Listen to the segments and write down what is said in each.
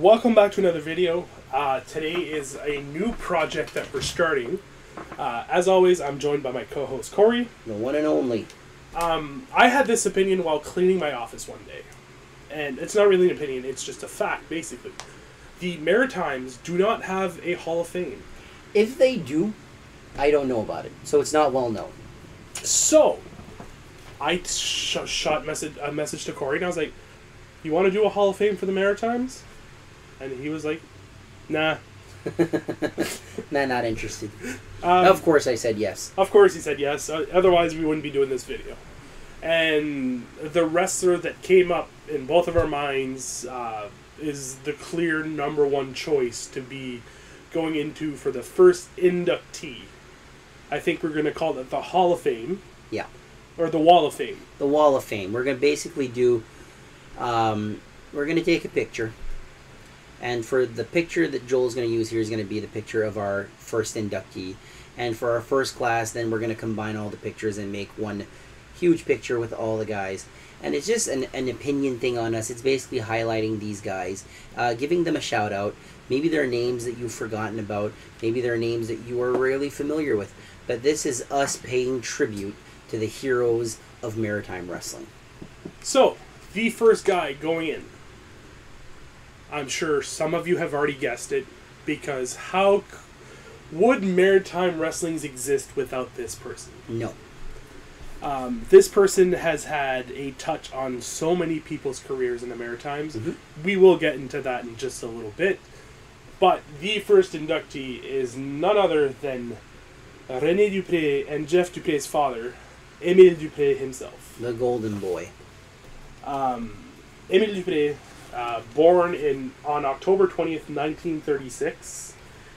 Welcome back to another video. Today is a new project that we're starting. As always, I'm joined by my co-host Corey, the one and only. I had this opinion while cleaning my office one day, and it's not really an opinion; it's just a fact, basically. The Maritimes do not have a Hall of Fame. If they do, I don't know about it, so it's not well known. So, I shot a message to Corey, and I was like, "You want to do a Hall of Fame for the Maritimes?" And he was like, "Nah." Nah, not interested. Of course I said yes. Of course he said yes. Otherwise we wouldn't be doing this video. And the wrestler that came up in both of our minds is the clear #1 choice to be going into for the first inductee. I think we're going to call it the Hall of Fame. Yeah. Or the Wall of Fame. The Wall of Fame. We're going to basically do... we're going to take a picture. And for the picture that Joel's going to use here is going to be the picture of our first inductee. And for our first class, then we're going to combine all the pictures and make one huge picture with all the guys. And it's just an opinion thing on us. It's basically highlighting these guys, giving them a shout out. Maybe there are names that you've forgotten about. Maybe there are names that you are rarely familiar with. But this is us paying tribute to the heroes of maritime wrestling. So, the first guy going in. I'm sure some of you have already guessed it, because how would maritime wrestlings exist without this person? No. This person has had a touch on so many people's careers in the Maritimes. Mm-hmm. We will get into that in just a little bit. But the first inductee is none other than René Dupré and Jeff Dupre's father, Émile Dupré himself. The golden boy. Émile Dupré... born on October 20th, 1936.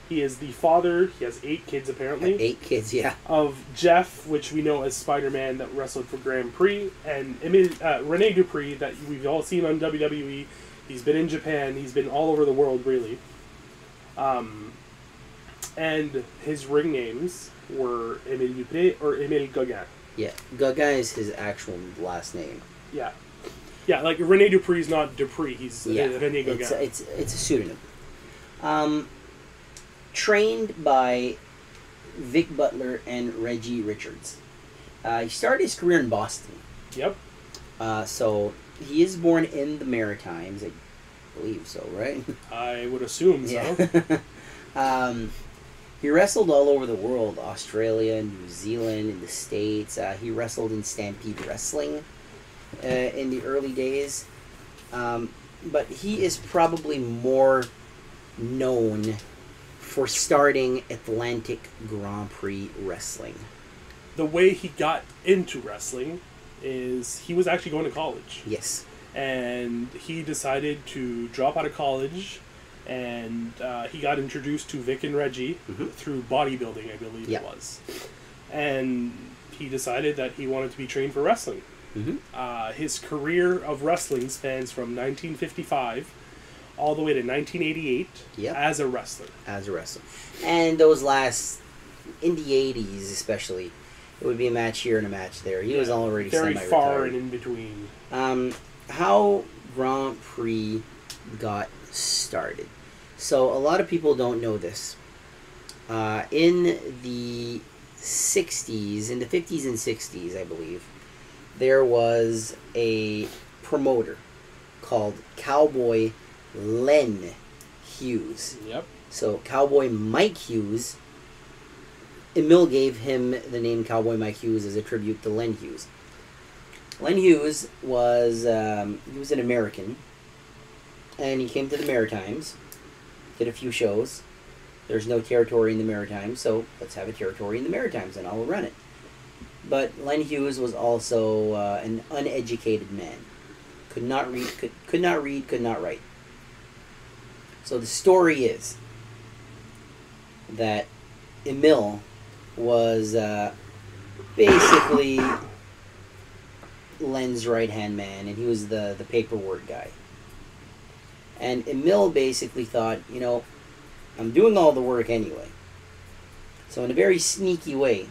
He is the father, he has 8 kids apparently. 8 kids, yeah. Of Jeff, which we know as Spider-Man, that wrestled for Grand Prix, and René Dupré, that we've all seen on WWE. He's been in Japan, he's been all over the world, really. And his ring names were Émile Dupré or Émile Gauguin. Yeah, Gauguin is his actual last name. Yeah. Yeah, like René Dupre's not Dupré, he's René Gauguin. It's a pseudonym. Trained by Vic Butler and Reggie Richards. He started his career in Boston. Yep. So he is born in the Maritimes, I believe so, right? I would assume so. He wrestled all over the world, Australia, New Zealand, in the States. He wrestled in Stampede Wrestling. In the early days, but he is probably more known for starting Atlantic Grand Prix Wrestling. The way he got into wrestling is he was actually going to college. Yes. And he decided to drop out of college, and he got introduced to Vic and Reggie through bodybuilding, I believe it was. And he decided that he wanted to be trained for wrestling. His career of wrestling spans from 1955 all the way to 1988 as a wrestler. As a wrestler. And those last, in the 80s especially, it would be a match here and a match there. He was already very far and in between. How Grand Prix got started. So a lot of people don't know this. In the 60s, in the 50s and 60s, I believe, there was a promoter called Cowboy Len Hughes. Yep. So Cowboy Mike Hughes, Émile gave him the name Cowboy Mike Hughes as a tribute to Len Hughes. Len Hughes was he was an American, and he came to the Maritimes, did a few shows. There's no territory in the Maritimes, so let's have a territory in the Maritimes, and I'll run it. But Len Hughes was also an uneducated man. Could not read, could not read, could not write. So the story is that Émile was basically Len's right-hand man, and he was the paperwork guy. And Émile basically thought, you know, I'm doing all the work anyway. So in a very sneaky way,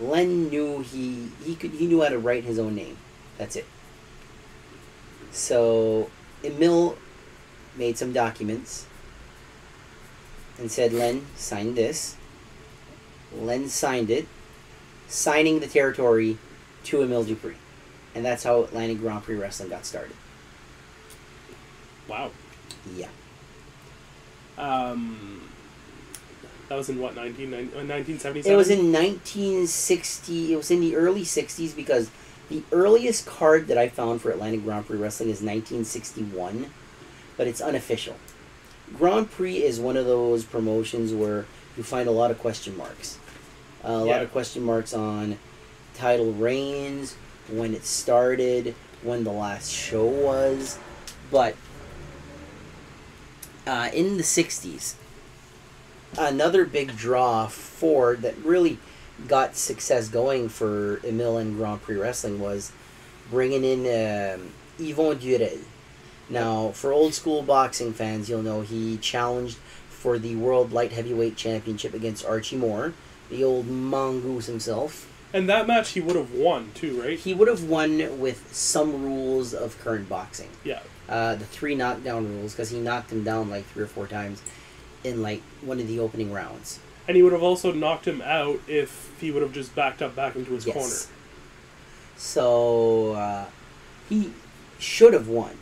Len knew he knew how to write his own name. That's it. So Émile made some documents and said, Len, sign this. Len signed it, signing the territory to Émile Dupré. And that's how Atlantic Grand Prix Wrestling got started. Wow. Yeah. That was in what, 1977? It was in 1960. It was in the early 60s, because the earliest card that I found for Atlantic Grand Prix Wrestling is 1961, but it's unofficial. Grand Prix is one of those promotions where you find a lot of question marks. A lot of question marks on title reigns, when it started, when the last show was. But in the 60s, another big draw for that really got success going for Émile and Grand Prix Wrestling was bringing in Yvon Duret. Now, for old school boxing fans, you'll know he challenged for the World Light Heavyweight Championship against Archie Moore, the old mongoose himself. And that match he would have won too, right? He would have won with some rules of current boxing. Yeah. The three knockdown rules, because he knocked him down like 3 or 4 times in like one of the opening rounds. And he would have also knocked him out if he would have just backed up back into his corner. So, he should have won,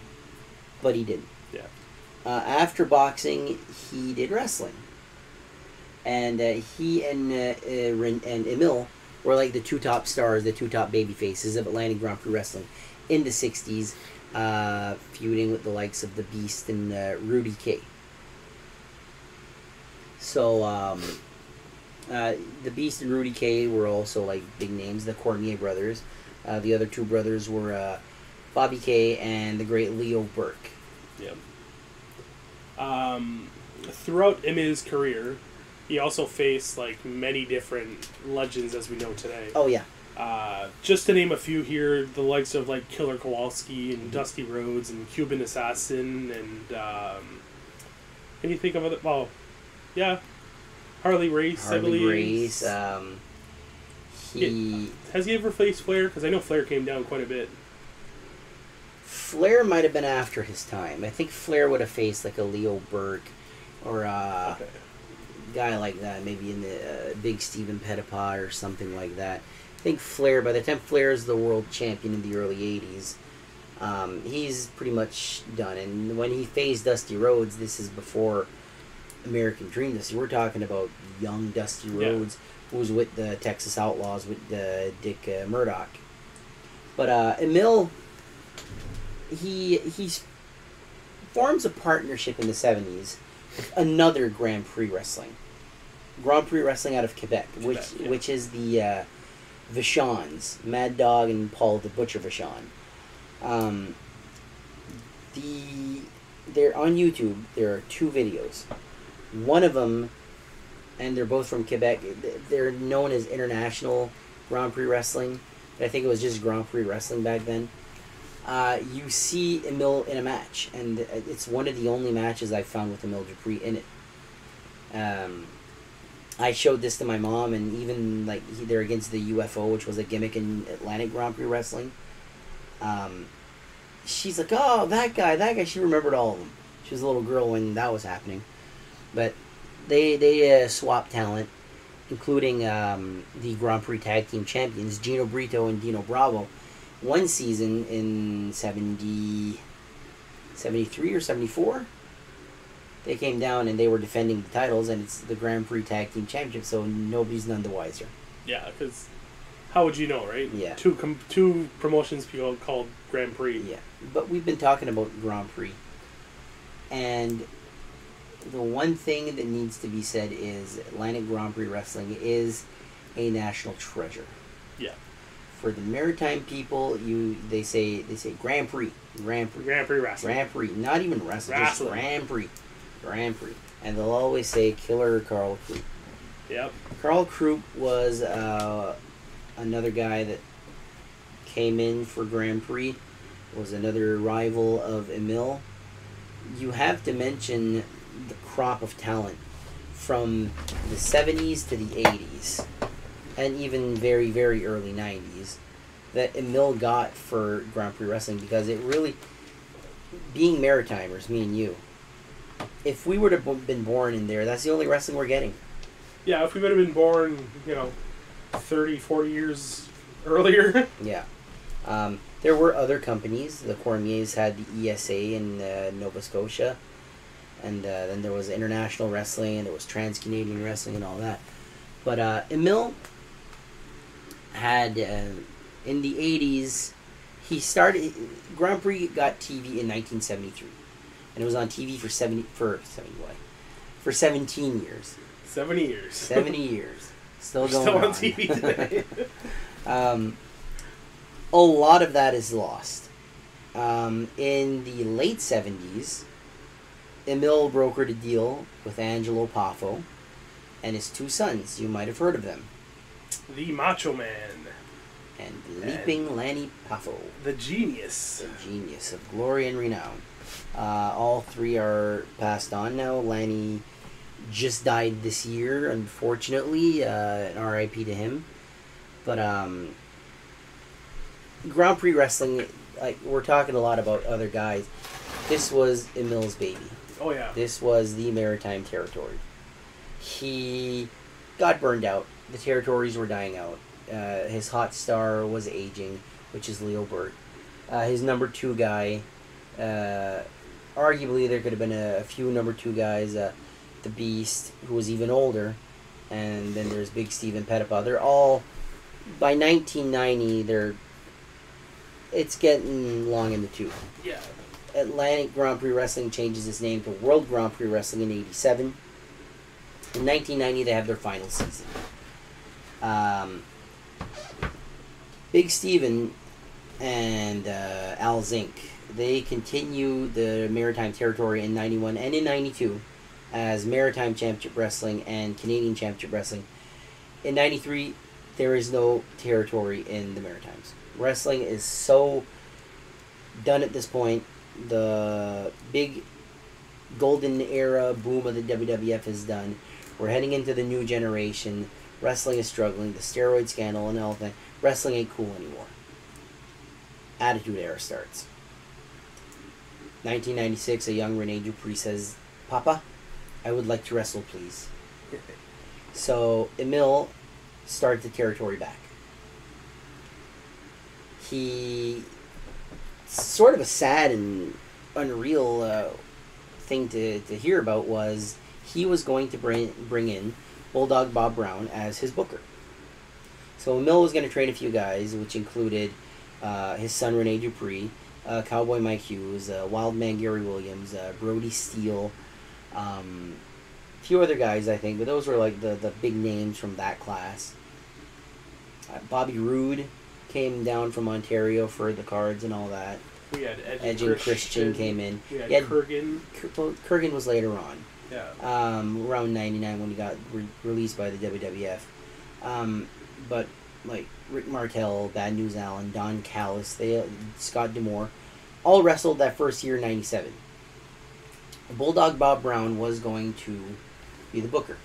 but he didn't. Yeah. After boxing, he did wrestling. And he and Émile were like the two top stars, the two top baby faces of Atlantic Grand Prix Wrestling in the 60s, feuding with the likes of The Beast and Rudy Kay. So, The Beast and Rudy Kay were also, like, big names, the Cormier brothers. The other two brothers were Bobby Kay and the great Leo Burke. Yeah. Throughout Émile's career, he also faced, like, many different legends as we know today. Oh, yeah. Just to name a few here, the likes of, like, Killer Kowalski and Dusty Rhodes and Cuban Assassin and, can you think of other... Well, yeah. Harley Race, I believe. Harley Race, Has he ever faced Flair? Because I know Flair came down quite a bit. Flair might have been after his time. I think Flair would have faced, like, a Leo Burke or a guy like that, maybe in the big Steven Pettipa or something like that. I think Flair, by the time Flair is the world champion in the early 80s, he's pretty much done. And when he faced Dusty Rhodes, this is before... American Dream. This we're talking about young Dusty Rhodes, who was with the Texas Outlaws with Dick Murdoch. But Émile, he forms a partnership in the 70s with another Grand Prix Wrestling, out of Quebec, which is the Vachons, Mad Dog and Paul the Butcher Vachon. They're on YouTube. There are 2 videos. One of them, and they're both from Quebec, they're known as International Grand Prix Wrestling, but I think it was just Grand Prix Wrestling back then. You see Émile in a match, and it's one of the only matches I've found with Émile Dupré in it. I showed this to my mom, and even like they're against the UFO, which was a gimmick in Atlantic Grand Prix Wrestling. She's like, oh, that guy, she remembered all of them. She was a little girl when that was happening. But they swap talent, including the Grand Prix Tag Team Champions, Gino Brito and Dino Bravo, one season in 73 or 74. They came down and they were defending the titles, and it's the Grand Prix Tag Team Championship, so nobody's none the wiser. Yeah, because how would you know, right? Yeah. Two promotions people called Grand Prix. Yeah, but we've been talking about Grand Prix. And... the one thing that needs to be said is Atlantic Grand Prix Wrestling is a national treasure. Yeah. For the maritime people, they say Grand Prix Wrestling. Grand Prix, not even wrestling. Just Grand Prix. And they'll always say Killer Carl Krupp. Yep. Carl Krupp was another guy that came in for Grand Prix, was another rival of Émile. You have to mention the crop of talent from the 70s to the 80s and even very, very early 90s that Émile got for Grand Prix Wrestling, because it really, being Maritimers, me and you, if we would have been born in there, that's the only wrestling we're getting. Yeah, if we would have been born, you know, 30, 40 years earlier. Yeah. There were other companies. The Cormiers had the ESA in Nova Scotia. And then there was international wrestling, and there was trans-Canadian wrestling and all that. But Émile had, in the 80s, he started, Grand Prix got TV in 1973. And it was on TV for 17 years. 70 years. 70 years. Still going on. On TV today. A lot of that is lost. In the late 70s, Émile brokered a deal with Angelo Poffo and his two sons. You might have heard of them. The Macho Man. And Leaping Lanny Poffo. The Genius. The Genius of glory and renown. All three are passed on now. Lanny just died this year, unfortunately. An RIP to him. But Grand Prix Wrestling, like we're talking a lot about other guys. This was Émile's baby. Oh, yeah. This was the Maritime Territory. He got burned out. The territories were dying out. His hot star was aging, which is Leo Burke. His number two guy, arguably there could have been a few number two guys. The Beast, who was even older. And then there's Big Steven Pettipa. They're all, by 1990, they're, it's getting long in the tooth. Yeah. Atlantic Grand Prix Wrestling changes its name to World Grand Prix Wrestling in 87. In 1990, they have their final season. Big Steven and Al Zink, they continue the Maritime Territory in 91 and in 92 as Maritime Championship Wrestling and Canadian Championship Wrestling. In 93, there is no territory in the Maritimes. Wrestling is so done at this point. The big golden era boom of the WWF is done. We're heading into the new generation. Wrestling is struggling. The steroid scandal and all that. Wrestling ain't cool anymore. Attitude era starts. 1996, a young René Dupré says, "Papa, I would like to wrestle, please." So Émile started the territory back. He... sort of a sad and unreal thing to hear about was he was going to bring in Bulldog Bob Brown as his booker. So Émile was going to train a few guys, which included his son René Dupré, Cowboy Mike Hughes, Wild Man Gary Williams, Brody Steele, a few other guys, I think, but those were like the big names from that class. Bobby Roode came down from Ontario for the cards and all that. We had Edging Christian came in. We had Kurgan. Kurgan was later on. Yeah. Around 99 when he got released by the WWF. But like Rick Martel, Bad News Allen, Don Callis, Scott D'Amore, all wrestled that first year, 97. Bulldog Bob Brown was going to be the booker.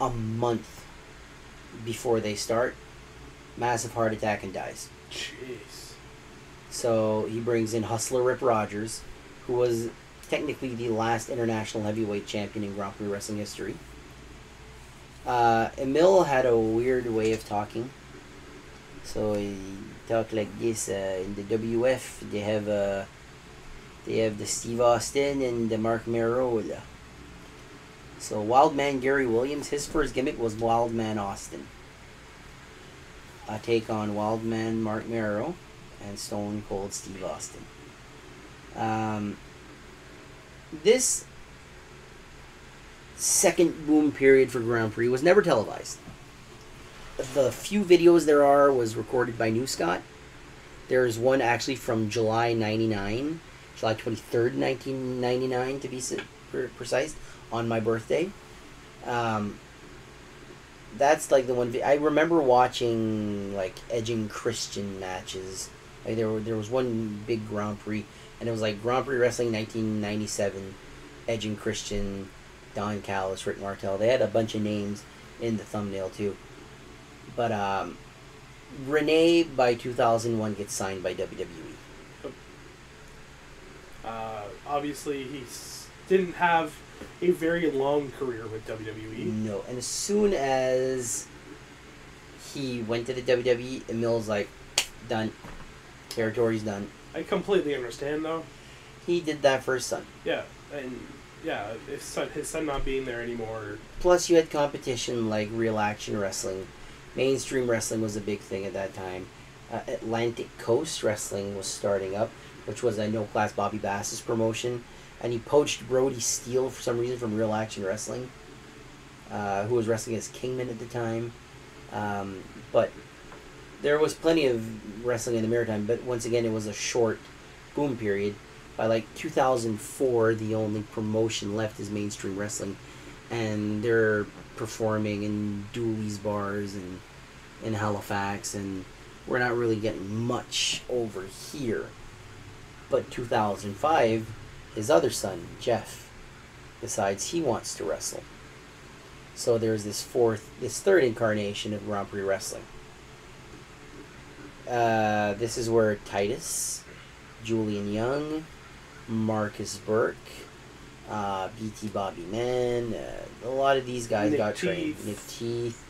A month before they start, massive heart attack and dies. Jeez. So he brings in Hustler Rip Rogers, who was technically the last international heavyweight champion in Grand Prix Wrestling history. Émile had a weird way of talking. So he talked like this. In the WF, they have the Steve Austin and the Mark Marola. So Wildman Gary Williams, his first gimmick was Wildman Austin. A take on Wildman Mark Merrow and Stone Cold Steve Austin. This second boom period for Grand Prix was never televised. The few videos there are was recorded by New Scott. There is one actually from July 99, July 23rd, 1999 to be precise, on my birthday. That's like the one I remember watching, like Edging Christian matches. Like there was one big Grand Prix, and it was like Grand Prix Wrestling 1997, Edging Christian, Don Callis, Rick Martel. They had a bunch of names in the thumbnail too. But René by 2001 gets signed by WWE. Obviously, he's didn't have a very long career with WWE. No, and as soon as he went to the WWE, Émile's like, done. Territory's done. I completely understand, though. He did that for his son. Yeah, and yeah, his son not being there anymore. Plus, you had competition like Real Action Wrestling. Mainstream Wrestling was a big thing at that time. Atlantic Coast Wrestling was starting up, which was a no-class Bobby Bass's promotion. And he poached Brody Steele for some reason from Real Action Wrestling, who was wrestling as Kingman at the time. But there was plenty of wrestling in the Maritime, but once again, it was a short boom period. By like 2004, the only promotion left is Mainstream Wrestling, and they're performing in Dooley's bars and in Halifax, and we're not really getting much over here. But 2005, his other son, Jeff, decides he wants to wrestle. So there's this third incarnation of Grand Prix Wrestling. This is where Titus, Julian Young, Marcus Burke, BT Bobby Mann, a lot of these guys got trained. Nick Teeth.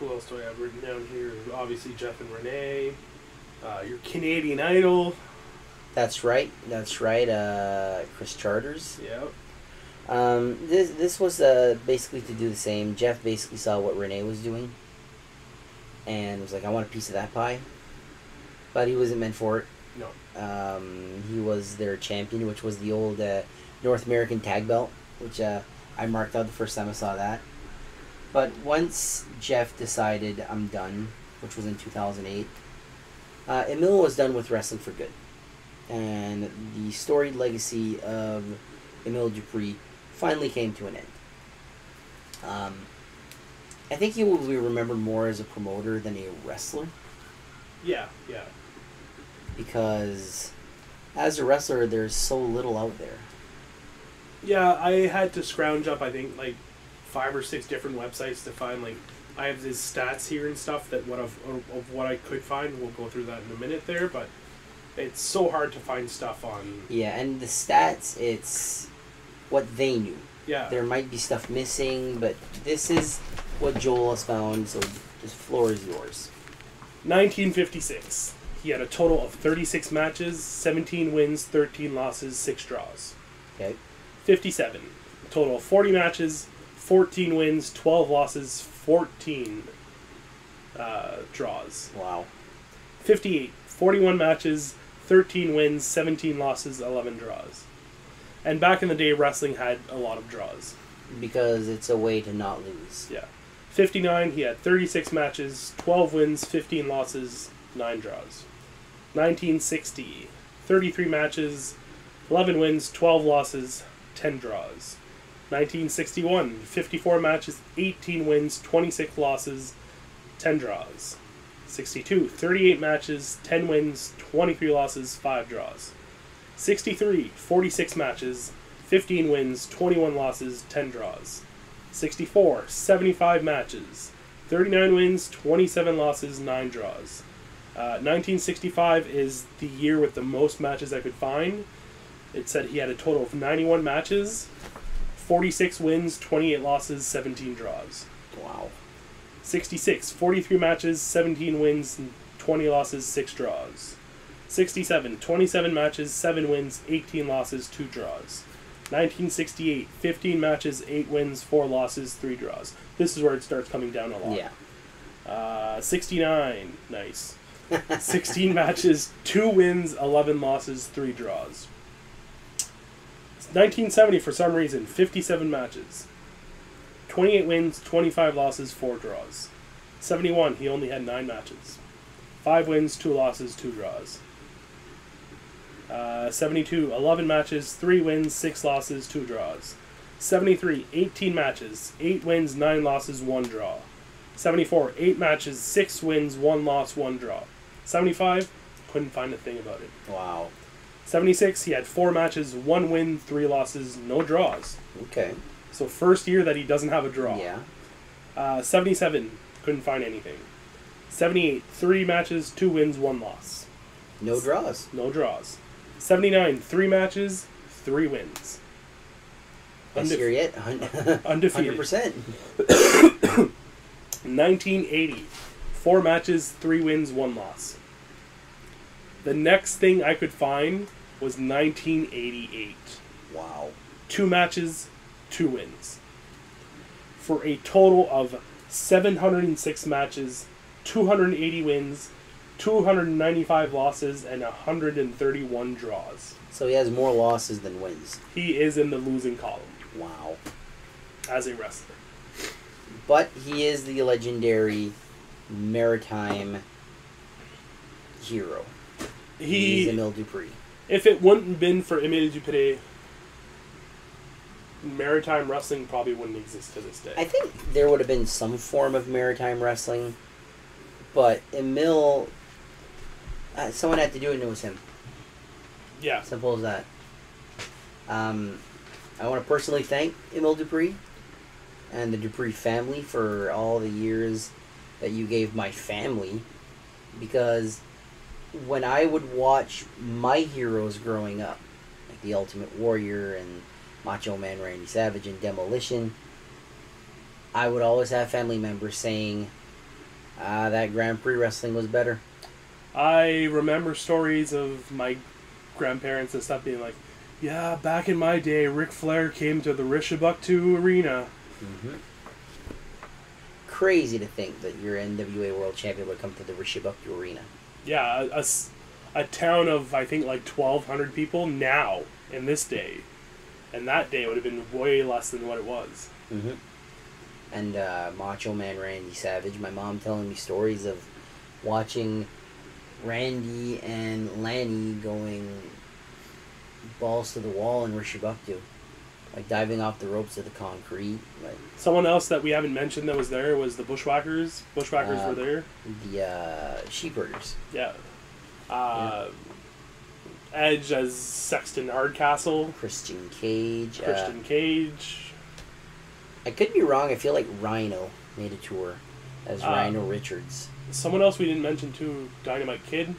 Who else do I have written down here? Obviously Jeff and Renee. Your Canadian Idol. That's right. That's right. Chris Charters. Yep. This was basically to do the same. Jeff basically saw what Renee was doing, and was like, "I want a piece of that pie," but he wasn't meant for it. No. He was their champion, which was the old North American tag belt, which I marked out the first time I saw that. But once Jeff decided I'm done, which was in 2008, Émile was done with wrestling for good. And the storied legacy of Émile Dupré finally came to an end. I think he will be remembered more as a promoter than a wrestler. Yeah, yeah. Because as a wrestler, there's so little out there. Yeah, I had to scrounge up, I think, like 5 or 6 different websites to find, like, I have these stats here and stuff that of what I could find. We'll go through that in a minute there, but it's so hard to find stuff on. Yeah, and the stats, it's what they knew. Yeah. There might be stuff missing, but this is what Joel has found, so the floor is yours. 1956. He had a total of 36 matches, 17 wins, 13 losses, 6 draws. Okay. 57. A total of 40 matches, 14 wins, 12 losses, 14 draws. Wow. 58. 41 matches, 13 wins, 17 losses, 11 draws. And back in the day, wrestling had a lot of draws. Because it's a way to not lose. Yeah. 59. He had 36 matches, 12 wins, 15 losses, 9 draws. 1960, 33 matches, 11 wins, 12 losses, 10 draws. 1961, 54 matches, 18 wins, 26 losses, 10 draws. 62, 38 matches, 10 wins, 23 losses, 5 draws. 63, 46 matches, 15 wins, 21 losses, 10 draws. 64, 75 matches, 39 wins, 27 losses, 9 draws. 1965 is the year with the most matches I could find. It said he had a total of 91 matches, 46 wins, 28 losses, 17 draws. Wow. 66, 43 matches, 17 wins, 20 losses, 6 draws. 67, 27 matches, 7 wins, 18 losses, 2 draws. 1968, 15 matches, 8 wins, 4 losses, 3 draws. This is where it starts coming down a lot. Yeah. 69, nice. 16 matches, 2 wins, 11 losses, 3 draws. 1970, for some reason, 57 matches. 28 wins, 25 losses, 4 draws. 71, he only had 9 matches. 5 wins, 2 losses, 2 draws. 72, 11 matches, 3 wins, 6 losses, 2 draws. 73, 18 matches, 8 wins, 9 losses, 1 draw. 74, 8 matches, 6 wins, 1 loss, 1 draw. 75, couldn't find a thing about it. Wow. 76, he had 4 matches, 1 win, 3 losses, no draws. Okay. So first year that he doesn't have a draw. Yeah. 77, couldn't find anything. 78, 3 matches, 2 wins, 1 loss. No draws. No draws. 79, 3 matches, 3 wins. Undefeated. 100%. 1980. 4 matches, 3 wins, 1 loss. The next thing I could find was 1988. Wow. 2 matches, 2 wins. For a total of 706 matches, 280 wins, 295 losses, and 131 draws. So he has more losses than wins. He is in the losing column. Wow. As a wrestler. But he is the legendary maritime hero. He's Émile Dupré. If it wouldn't have been for Émile Dupré, maritime wrestling probably wouldn't exist to this day. I think there would have been some form of maritime wrestling, but Émile... someone had to do it and it was him. Yeah. Simple as that. I want to personally thank Émile Dupré and the Dupré family for all the years that you gave my family, because when I would watch my heroes growing up, like The Ultimate Warrior and Macho Man Randy Savage and Demolition, I would always have family members saying, that Grand Prix wrestling was better. I remember stories of my grandparents and stuff being like, yeah, back in my day, Ric Flair came to the Rishabuktu Arena. Mm-hmm. Crazy to think that your NWA World Champion would come to the Rishabuktu Arena. Yeah, a town of, I think, like 1,200 people now, in this day. And that day would have been way less than what it was. Mm-hmm. And Macho Man Randy Savage, my mom telling me stories of watching Randy and Lanny going balls to the wall in Rishabuktu. Like diving off the ropes to the concrete. Like someone else that we haven't mentioned that was there was the Bushwhackers. Bushwhackers were there. The Sheepherders. Yeah. Yeah. Edge as Sexton Hardcastle. Christian Cage. Christian Cage. I could be wrong. I feel like Rhino made a tour as Rhino Richards. Someone else we didn't mention too, Dynamite Kid.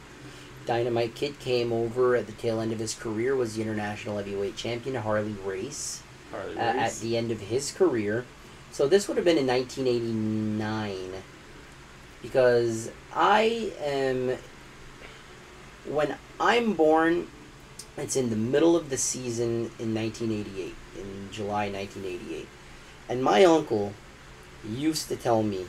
Dynamite Kid came over at the tail end of his career, was the International Heavyweight Champion, Harley Race. Harley Race. At the end of his career. So this would have been in 1989. Because I am... When I'm born, it's in the middle of the season in 1988. In July 1988. And my uncle used to tell me,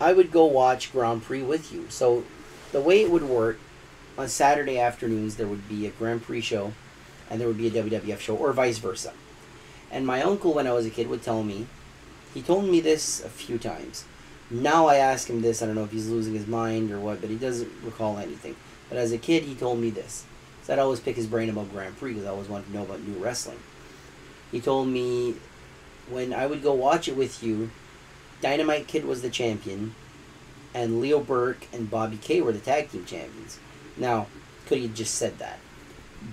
I would go watch Grand Prix with you. So the way it would work, on Saturday afternoons there would be a Grand Prix show and there would be a WWF show, or vice versa. And my uncle, when I was a kid, would tell me, he told me this a few times. Now I ask him this, I don't know if he's losing his mind or what, but he doesn't recall anything. But as a kid, he told me this. So I'd always pick his brain about Grand Prix because I always wanted to know about new wrestling. He told me, when I would go watch it with you, Dynamite Kid was the champion, and Leo Burke and Bobby Kay were the tag team champions. Now, could he just said that?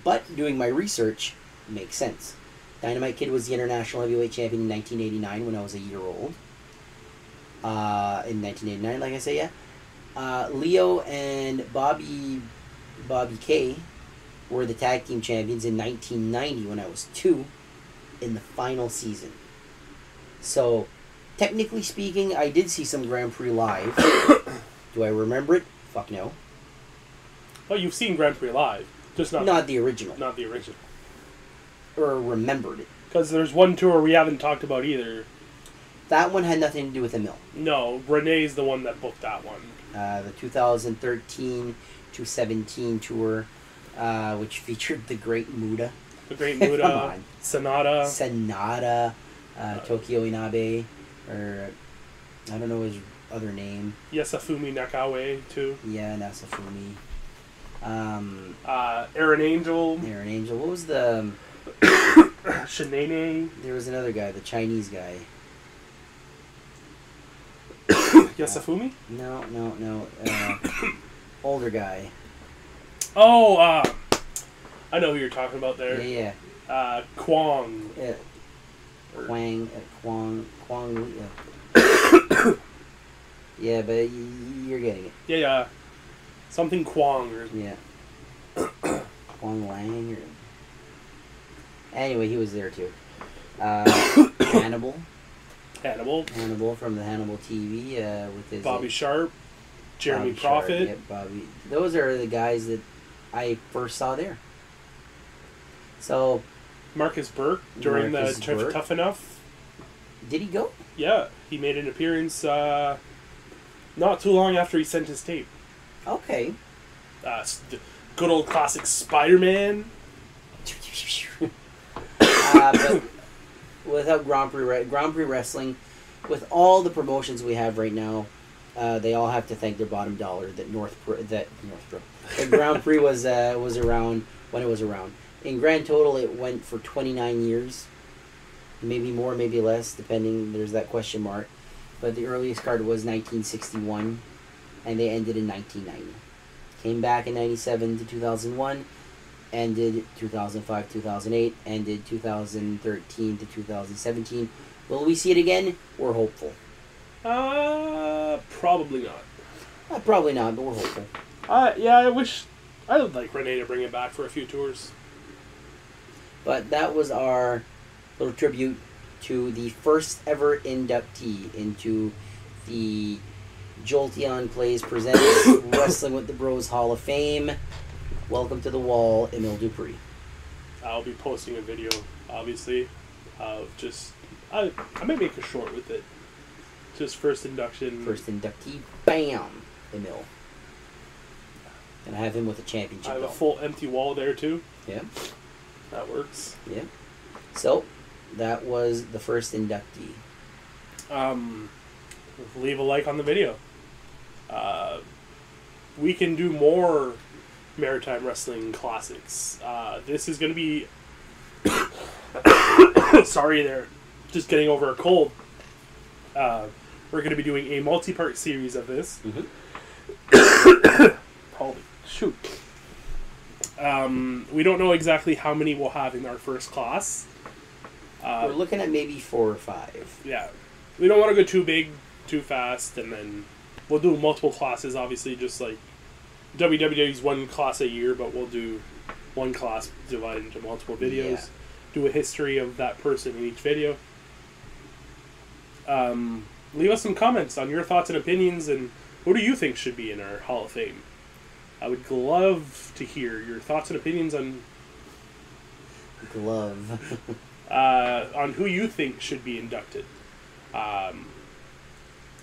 But doing my research makes sense. Dynamite Kid was the International Heavyweight Champion in 1989 when I was a year old. In 1989, like I say, yeah. Leo and Bobby Kay were the tag team champions in 1990 when I was 2, in the final season. So... technically speaking, I did see some Grand Prix live. Do I remember it? Fuck no. Well, you've seen Grand Prix live, just not the original. Not the original. Or remembered it. Because there's one tour we haven't talked about either. That one had nothing to do with Émile. No, Renee's the one that booked that one. The 2013-2017 tour, which featured the Great Muda. The Great Muda. Come on. Sanada. Tokyo Inabe. Or, I don't know his other name. Yasufumi Nakanoue, too. Yeah, Yasufumi. Aaron Angel. Aaron Angel. What was the... Shinane. There was another guy, the Chinese guy. Yasufumi? No. Older guy. Oh, I know who you're talking about there. Yeah. Kwang. Yeah. Kwang, yeah. Yeah, but you're getting it. Yeah. Something Kwang. Yeah. Kwang Lang. Or... Anyway, he was there too. Hannibal. Hannibal from the Hannibal TV with his Bobby Sharp, Jeremy Bobby Prophet. Sharp, yep, Bobby. Those are the guys that I first saw there. So Marcus Burke during the Tough Enough. Did he go? Yeah, he made an appearance not too long after he sent his tape. Okay. Good old classic Spider-Man. But without Grand Prix Wrestling, with all the promotions we have right now, they all have to thank their bottom dollar that Northbrook Grand Prix was around when it was around. In grand total, it went for 29 years, maybe more, maybe less, depending. There's that question mark. But the earliest card was 1961, and they ended in 1990. Came back in 97 to 2001, ended 2005, 2008, ended 2013 to 2017. Will we see it again? We're hopeful. Probably not. Probably not, but we're hopeful. Yeah, I would like René to bring it back for a few tours. But that was our little tribute to the first ever inductee into the Jolteon Plays Presents Wrestling with the Bros Hall of Fame. Welcome to the wall, Émile Dupré. I'll be posting a video, obviously, of just... I may make a short with it. Just first induction. First inductee, bam, Émile. And I have him with a championship. I have a full empty wall there, too. Yeah. That works. Yeah. So, that was the first inductee. Leave a like on the video. We can do more Maritime Wrestling Classics. This is going to be... Sorry there. Just getting over a cold. We're going to be doing a multi-part series of this. Mm-hmm. Holy shoot. We don't know exactly how many we'll have in our first class. We're looking at maybe 4 or 5. Yeah. We don't want to go too big, too fast, and then we'll do multiple classes, obviously, just like WWE's one class a year, but we'll do one class divided into multiple videos. Yeah. Do a history of that person in each video. Leave us some comments on your thoughts and opinions, and what do you think should be in our Hall of Fame? I would love to hear your thoughts and opinions on... on who you think should be inducted.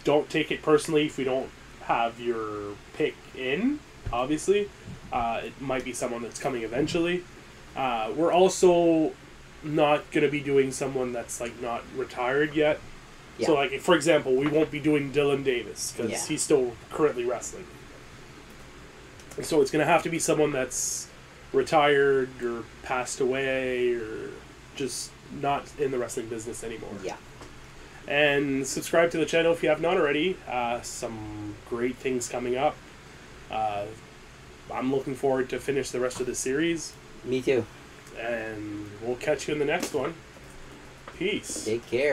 Don't take it personally if we don't have your pick in, obviously. It might be someone that's coming eventually. We're also not going to be doing someone that's like not retired yet. Yeah. So, like, for example, we won't be doing Dylan Davis because he's still currently wrestling. So it's going to have to be someone that's retired or passed away or just not in the wrestling business anymore. Yeah. And subscribe to the channel if you have not already. Some great things coming up. I'm looking forward to finish the rest of the series. Me too. And we'll catch you in the next one. Peace. Take care.